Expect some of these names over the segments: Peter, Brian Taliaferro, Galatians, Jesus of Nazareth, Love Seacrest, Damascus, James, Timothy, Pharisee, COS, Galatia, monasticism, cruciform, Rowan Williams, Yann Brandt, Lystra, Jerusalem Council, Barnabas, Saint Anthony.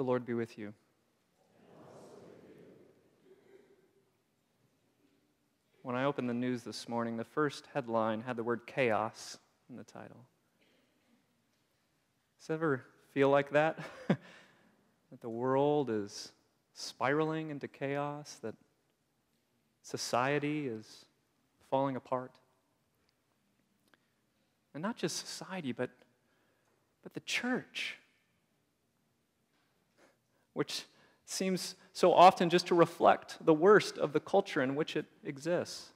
The Lord be with you. When I opened the news this morning, the first headline had the word chaos in the title. Does it ever feel like that? That the world is spiraling into chaos, that society is falling apart. And not just society, but the church, which seems so often just to reflect the worst of the culture in which it exists.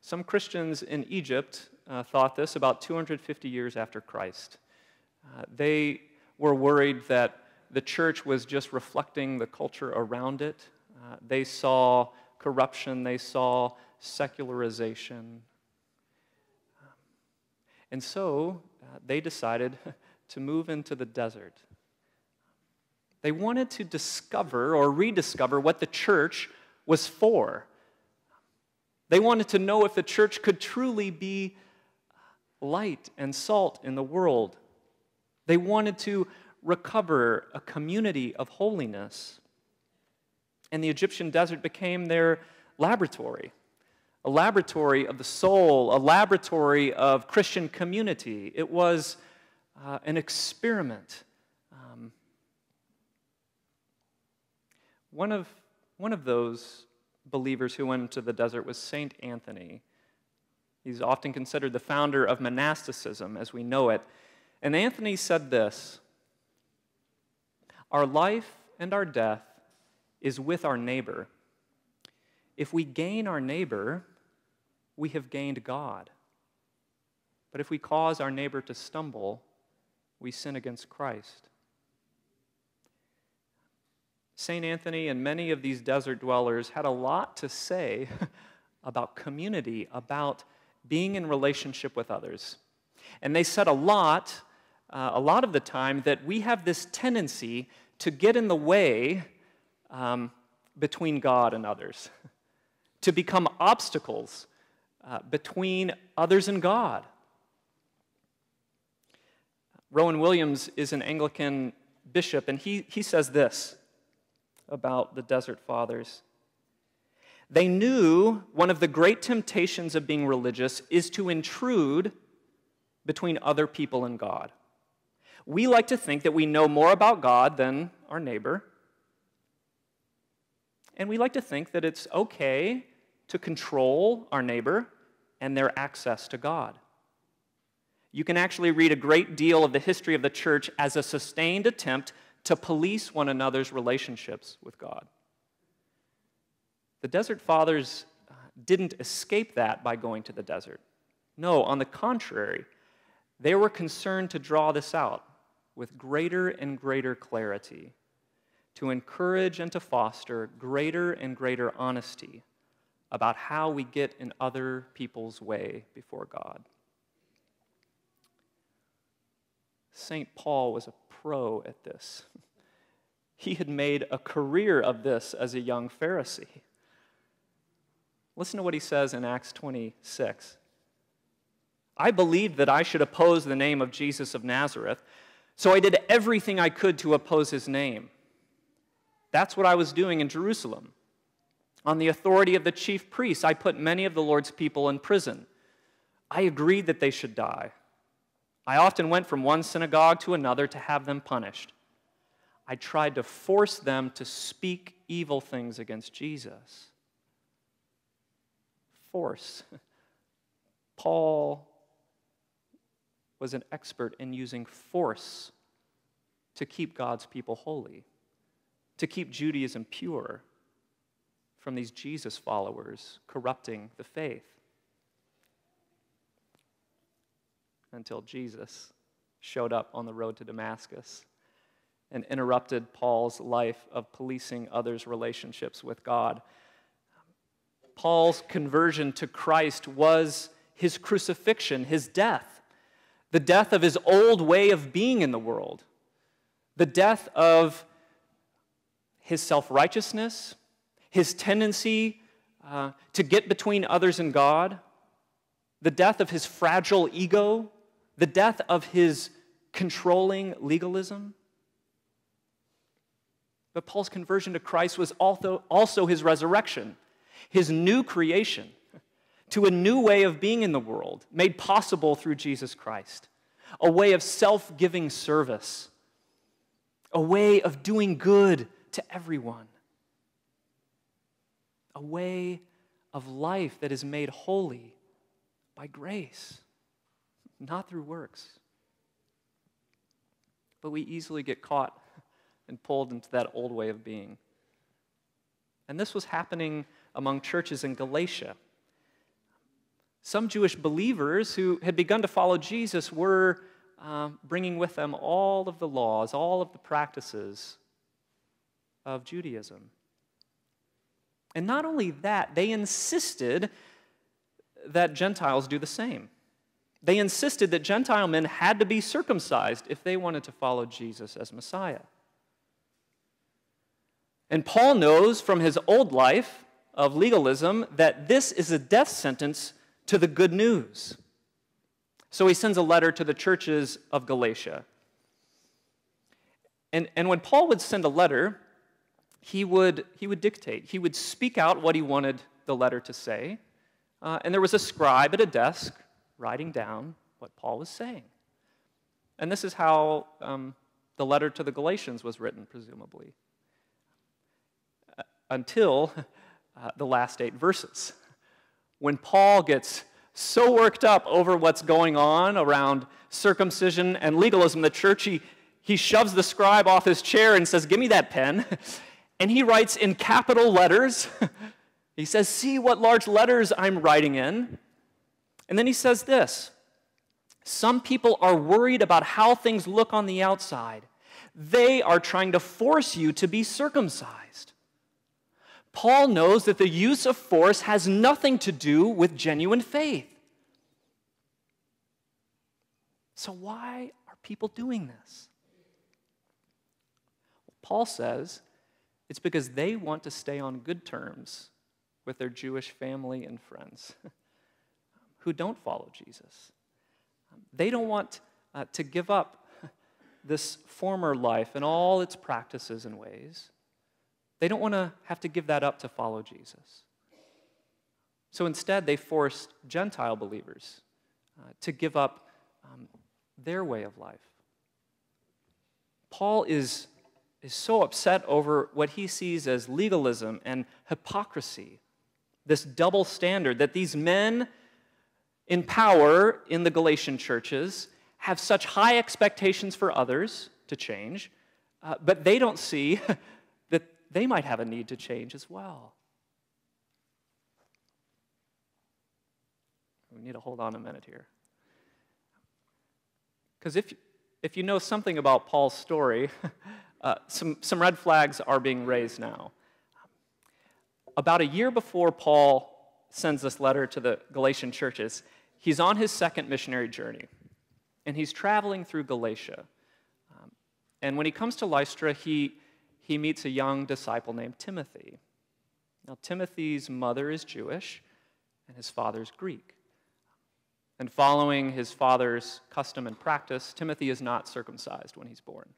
Some Christians in Egypt thought this about 250 years after Christ. They were worried that the church was just reflecting the culture around it. They saw corruption, they saw secularization. And so they decided to move into the desert. They wanted to discover or rediscover what the church was for. They wanted to know if the church could truly be light and salt in the world. They wanted to recover a community of holiness. And the Egyptian desert became their laboratory. A laboratory of the soul, a laboratory of Christian community. It was an experiment. One of those believers who went into the desert was Saint Anthony. He's often considered the founder of monasticism as we know it. And Anthony said this, "Our life and our death is with our neighbor. If we gain our neighbor, we have gained God. But if we cause our neighbor to stumble, we sin against Christ." St. Anthony and many of these desert dwellers had a lot to say about community, about being in relationship with others. And they said a lot of the time, that we have this tendency to get in the way between God and others, to become obstacles between others and God. Rowan Williams is an Anglican bishop, and he says this about the Desert Fathers. "They knew one of the great temptations of being religious is to intrude between other people and God. We like to think that we know more about God than our neighbor, and we like to think that it's okay to control our neighbor and their access to God. You can actually read a great deal of the history of the church as a sustained attempt to police one another's relationships with God." The Desert Fathers didn't escape that by going to the desert. No, on the contrary, they were concerned to draw this out with greater and greater clarity, to encourage and to foster greater and greater honesty about how we get in other people's way before God. St. Paul was a pro at this. He had made a career of this as a young Pharisee. Listen to what he says in Acts 26. "I believed that I should oppose the name of Jesus of Nazareth, so I did everything I could to oppose his name. That's what I was doing in Jerusalem. On the authority of the chief priests, I put many of the Lord's people in prison. I agreed that they should die. I often went from one synagogue to another to have them punished. I tried to force them to speak evil things against Jesus." Force. Paul was an expert in using force to keep God's people holy, to keep Judaism pure from these Jesus followers corrupting the faith. Until Jesus showed up on the road to Damascus and interrupted Paul's life of policing others' relationships with God. Paul's conversion to Christ was his crucifixion, his death, the death of his old way of being in the world, the death of his self-righteousness, his tendency to get between others and God, the death of his fragile ego, the death of his controlling legalism. But Paul's conversion to Christ was also his resurrection, his new creation, to a new way of being in the world, made possible through Jesus Christ, a way of self-giving service, a way of doing good to everyone, a way of life that is made holy by grace, not through works. But we easily get caught and pulled into that old way of being. And this was happening among churches in Galatia. Some Jewish believers who had begun to follow Jesus were bringing with them all of the laws, all of the practices of Judaism. And not only that, they insisted that Gentiles do the same. They insisted that Gentile men had to be circumcised if they wanted to follow Jesus as Messiah. And Paul knows from his old life of legalism that this is a death sentence to the good news. So he sends a letter to the churches of Galatia. And when Paul would send a letter, he would dictate. He would speak out what he wanted the letter to say. And there was a scribe at a desk writing down what Paul was saying. And this is how the letter to the Galatians was written, presumably, until the last 8 verses, when Paul gets so worked up over what's going on around circumcision and legalism in the church, he shoves the scribe off his chair and says, "Give me that pen." And he writes in capital letters. He says, "See what large letters I'm writing in." And then he says this, "Some people are worried about how things look on the outside. They are trying to force you to be circumcised." Paul knows that the use of force has nothing to do with genuine faith. So why are people doing this? Well, Paul says it's because they want to stay on good terms with their Jewish family and friends who don't follow Jesus. They don't want to give up this former life and all its practices and ways. They don't want to have to give that up to follow Jesus. So instead, they forced Gentile believers to give up their way of life. Paul is so upset over what he sees as legalism and hypocrisy, this double standard that these men in power in the Galatian churches have such high expectations for others to change, but they don't see they might have a need to change as well. We need to hold on a minute here. Because if you know something about Paul's story, some red flags are being raised now. About a year before Paul sends this letter to the Galatian churches, he's on his second missionary journey, and he's traveling through Galatia. And when he comes to Lystra, he meets a young disciple named Timothy. Now, Timothy's mother is Jewish, and his father's Greek. And following his father's custom and practice, Timothy is not circumcised when he's born.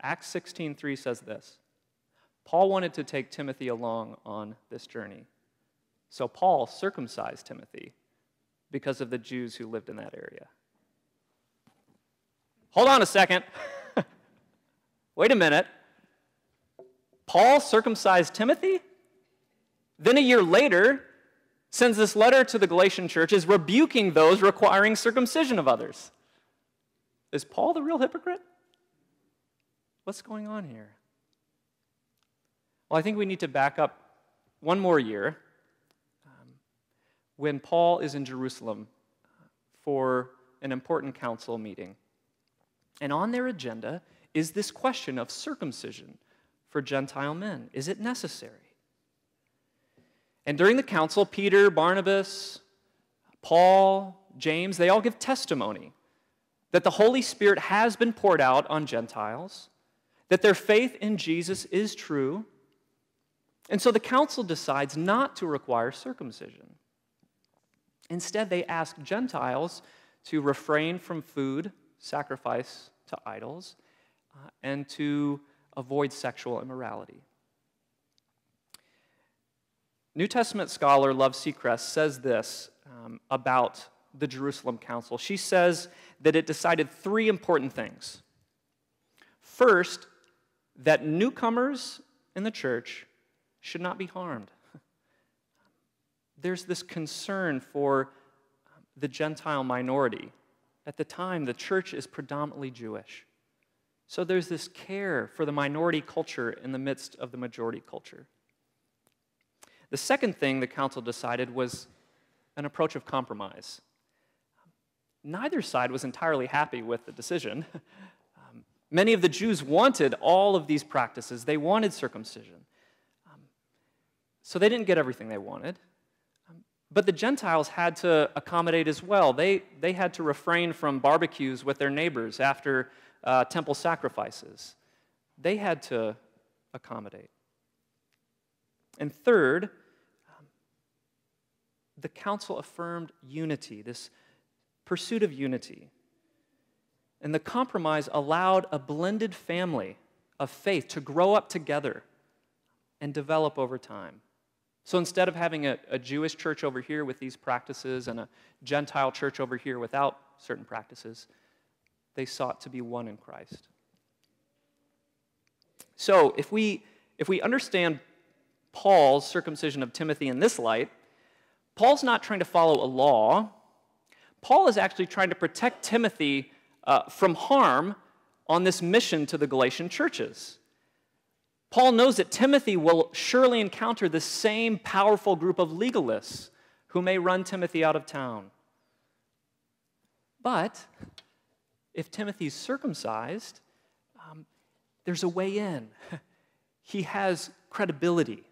Acts 16:3 says this, "Paul wanted to take Timothy along on this journey. So Paul circumcised Timothy because of the Jews who lived in that area." Hold on a second. Wait a minute. Paul circumcised Timothy? Then a year later, sends this letter to the Galatian churches rebuking those requiring circumcision of others. Is Paul the real hypocrite? What's going on here? Well, I think we need to back up one more year when Paul is in Jerusalem for an important council meeting. And on their agenda is this question of circumcision for Gentile men. Is it necessary? And during the council, Peter, Barnabas, Paul, James, they all give testimony that the Holy Spirit has been poured out on Gentiles, that their faith in Jesus is true. And so the council decides not to require circumcision. Instead, they ask Gentiles to refrain from food, sacrifice to idols, and to avoid sexual immorality. New Testament scholar Love Seacrest says this about the Jerusalem Council. She says that it decided three important things. First, that newcomers in the church should not be harmed. There's this concern for the Gentile minority. At the time, the church is predominantly Jewish. So there's this care for the minority culture in the midst of the majority culture. The second thing the council decided was an approach of compromise. Neither side was entirely happy with the decision. Many of the Jews wanted all of these practices. They wanted circumcision. So they didn't get everything they wanted. But the Gentiles had to accommodate as well. They had to refrain from barbecues with their neighbors after temple sacrifices. They had to accommodate. And third, the council affirmed unity, this pursuit of unity. And the compromise allowed a blended family of faith to grow up together and develop over time. So instead of having a Jewish church over here with these practices and a Gentile church over here without certain practices, they sought to be one in Christ. So if we understand Paul's circumcision of Timothy in this light, Paul's not trying to follow a law. Paul is actually trying to protect Timothy from harm on this mission to the Galatian churches. Paul knows that Timothy will surely encounter the same powerful group of legalists who may run Timothy out of town. But if Timothy's circumcised, there's a way in. He has credibility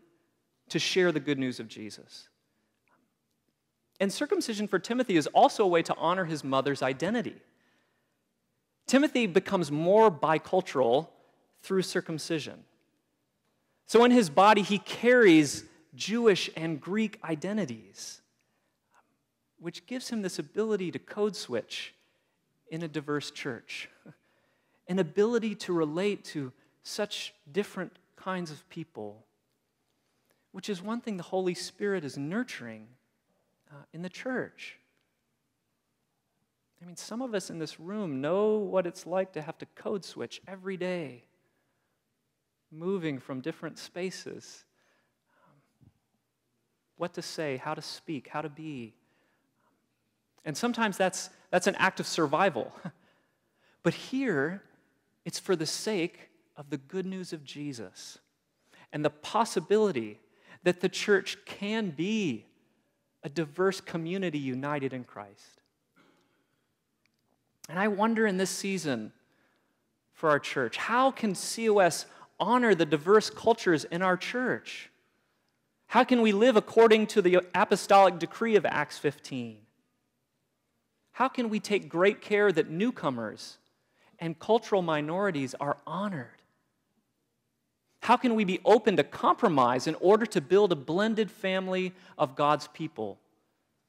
to share the good news of Jesus. And circumcision for Timothy is also a way to honor his mother's identity. Timothy becomes more bicultural through circumcision. So in his body, he carries Jewish and Greek identities, which gives him this ability to code switch in a diverse church, an ability to relate to such different kinds of people, which is one thing the Holy Spirit is nurturing in the church. I mean, some of us in this room know what it's like to have to code switch every day, moving from different spaces, what to say, how to speak, how to be. And sometimes that's an act of survival. But here, it's for the sake of the good news of Jesus and the possibility that the church can be a diverse community united in Christ. And I wonder in this season for our church, how can COS honor the diverse cultures in our church? How can we live according to the apostolic decree of Acts 15? How can we take great care that newcomers and cultural minorities are honored? How can we be open to compromise in order to build a blended family of God's people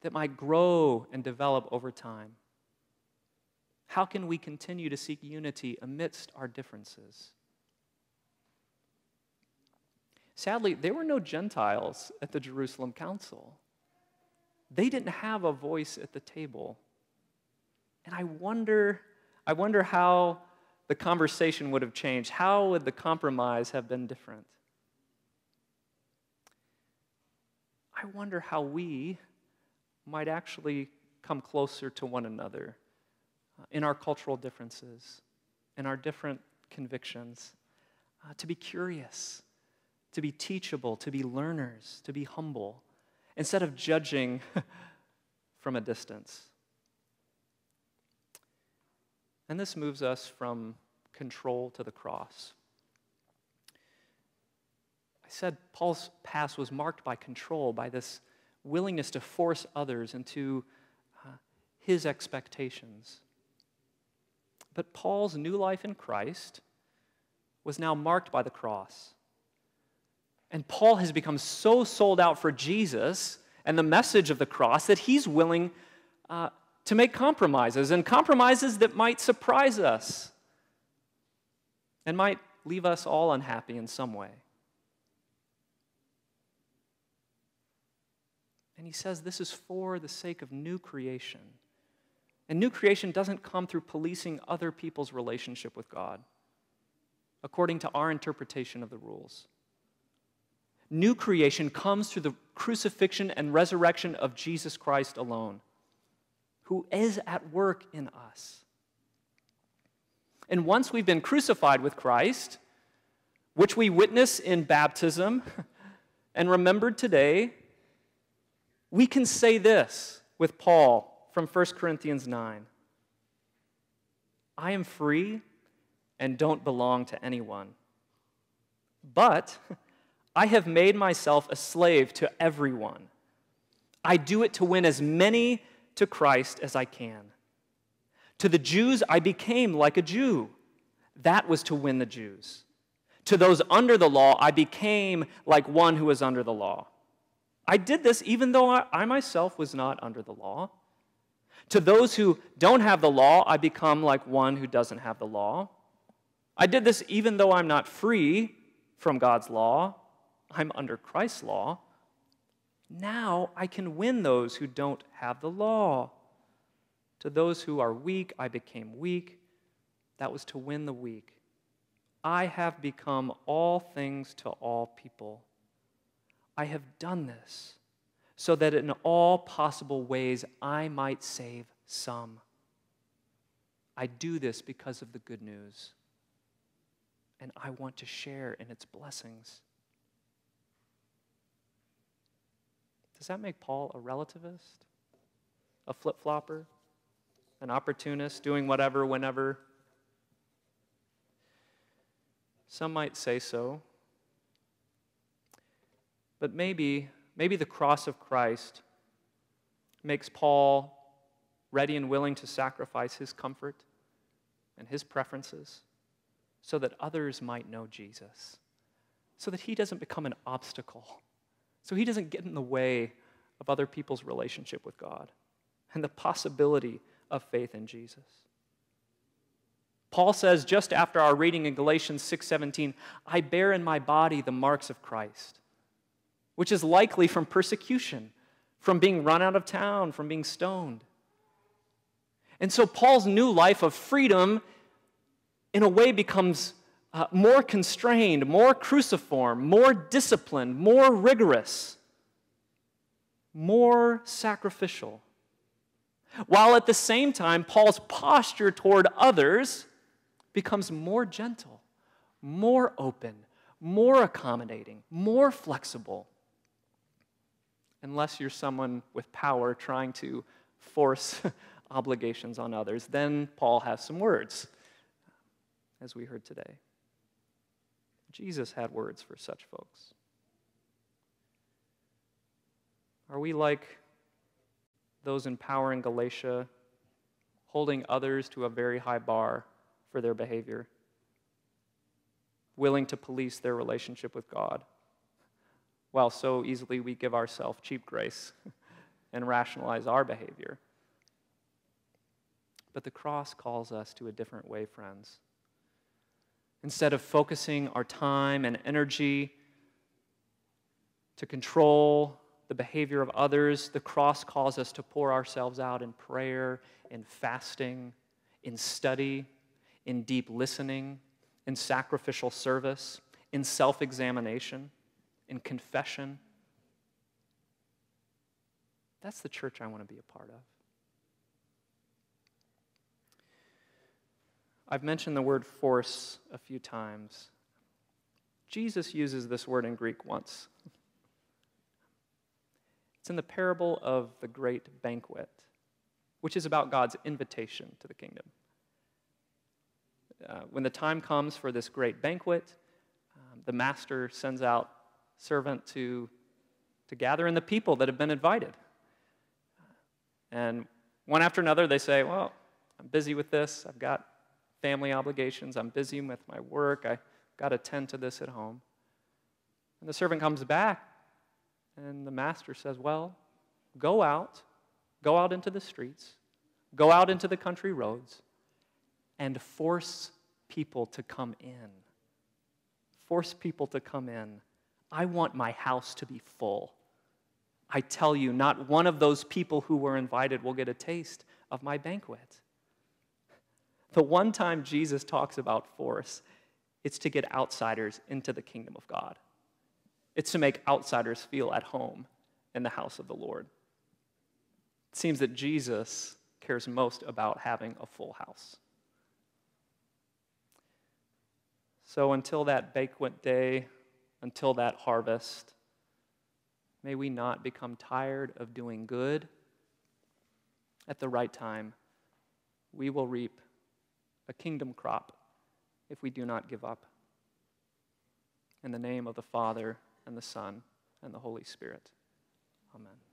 that might grow and develop over time? How can we continue to seek unity amidst our differences? Sadly, there were no Gentiles at the Jerusalem Council. They didn't have a voice at the table. And I wonder how the conversation would have changed. How would the compromise have been different? I wonder how we might actually come closer to one another in our cultural differences, in our different convictions, to be curious, to be teachable, to be learners, to be humble, instead of judging from a distance. And this moves us from control to the cross. I said Paul's past was marked by control, by this willingness to force others into his expectations. But Paul's new life in Christ was now marked by the cross. And Paul has become so sold out for Jesus and the message of the cross that he's willing to make compromises, and compromises that might surprise us and might leave us all unhappy in some way. And he says this is for the sake of new creation. And new creation doesn't come through policing other people's relationship with God, according to our interpretation of the rules. New creation comes through the crucifixion and resurrection of Jesus Christ alone, who is at work in us. And once we've been crucified with Christ, which we witness in baptism and remembered today, we can say this with Paul from 1 Corinthians 9. I am free and don't belong to anyone, but I have made myself a slave to everyone. I do it to win as many to Christ as I can. To the Jews, I became like a Jew. That was to win the Jews. To those under the law, I became like one who was under the law. I did this even though I myself was not under the law. To those who don't have the law, I become like one who doesn't have the law. I did this even though I'm not free from God's law. I'm under Christ's law. Now I can win those who don't have the law. To those who are weak, I became weak. That was to win the weak. I have become all things to all people. I have done this so that in all possible ways I might save some. I do this because of the good news, and I want to share in its blessings. Does that make Paul a relativist, a flip-flopper, an opportunist, doing whatever, whenever? Some might say so. But maybe the cross of Christ makes Paul ready and willing to sacrifice his comfort and his preferences so that others might know Jesus, so that he doesn't become an obstacle, so he doesn't get in the way of other people's relationship with God and the possibility of faith in Jesus. Paul says just after our reading in Galatians 6:17, I bear in my body the marks of Christ, which is likely from persecution, from being run out of town, from being stoned. And so Paul's new life of freedom in a way becomes more constrained, more cruciform, more disciplined, more rigorous, more sacrificial. While at the same time, Paul's posture toward others becomes more gentle, more open, more accommodating, more flexible. Unless you're someone with power trying to force obligations on others, then Paul has some words, as we heard today. Jesus had words for such folks. Are we like those in power in Galatia, holding others to a very high bar for their behavior, willing to police their relationship with God, while so easily we give ourselves cheap grace and rationalize our behavior? But the cross calls us to a different way, friends. Instead of focusing our time and energy to control the behavior of others, the cross calls us to pour ourselves out in prayer, in fasting, in study, in deep listening, in sacrificial service, in self-examination, in confession. That's the church I want to be a part of. I've mentioned the word force a few times. Jesus uses this word in Greek once. It's in the parable of the great banquet, which is about God's invitation to the kingdom. When the time comes for this great banquet, the master sends out servant to gather in the people that have been invited. And one after another, they say, well, I'm busy with this. I've got family obligations, I'm busy with my work, I've got to tend to this at home. And the servant comes back, and the master says, well, go out into the streets, go out into the country roads, and force people to come in. Force people to come in. I want my house to be full. I tell you, not one of those people who were invited will get a taste of my banquet. The one time Jesus talks about force, it's to get outsiders into the kingdom of God. It's to make outsiders feel at home in the house of the Lord. It seems that Jesus cares most about having a full house. So until that banquet day, until that harvest, may we not become tired of doing good. At the right time, we will reap a kingdom crop if we do not give up. In the name of the Father, and the Son, and the Holy Spirit. Amen.